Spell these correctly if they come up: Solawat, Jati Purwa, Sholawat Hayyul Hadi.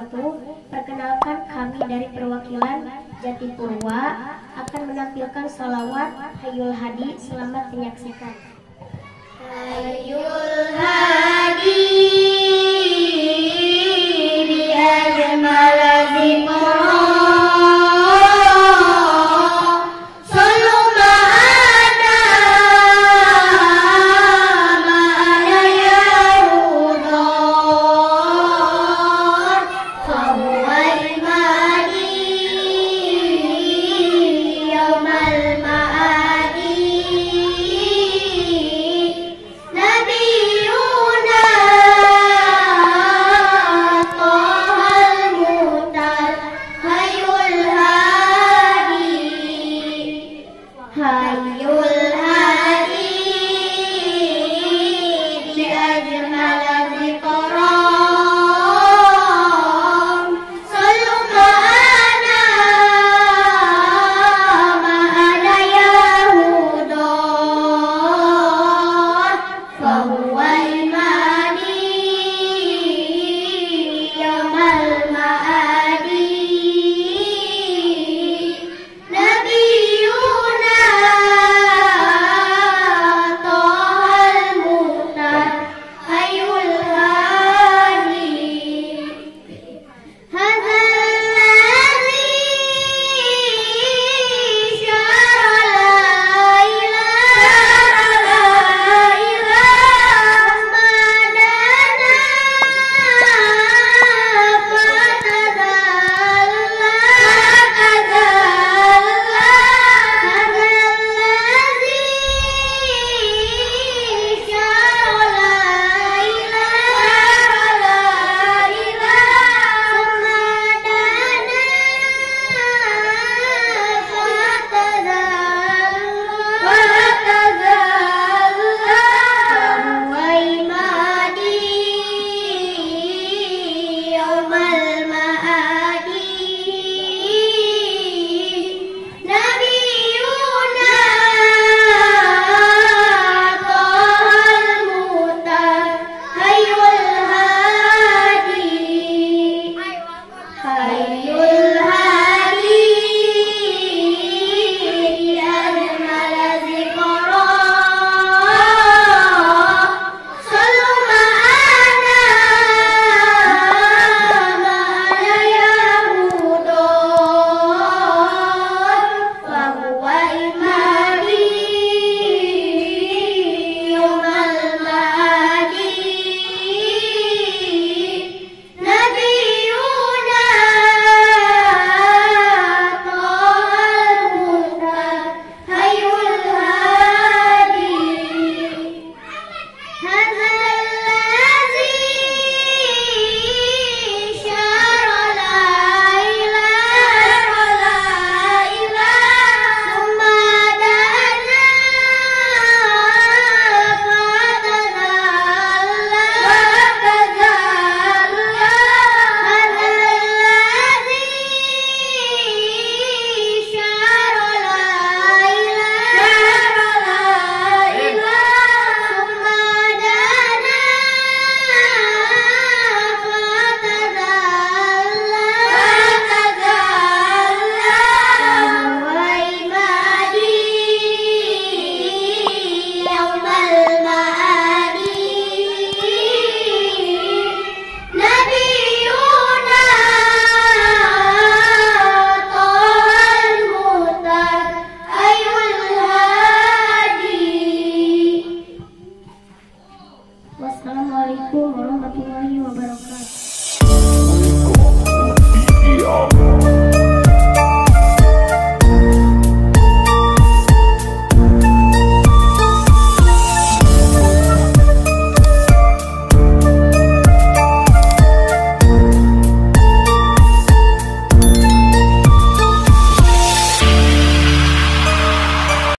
wabarakatuh. Perkenalkan, kami dari perwakilan Jati Purwa akan menampilkan sholawat Hayyul Hadi. Selamat menyaksikan.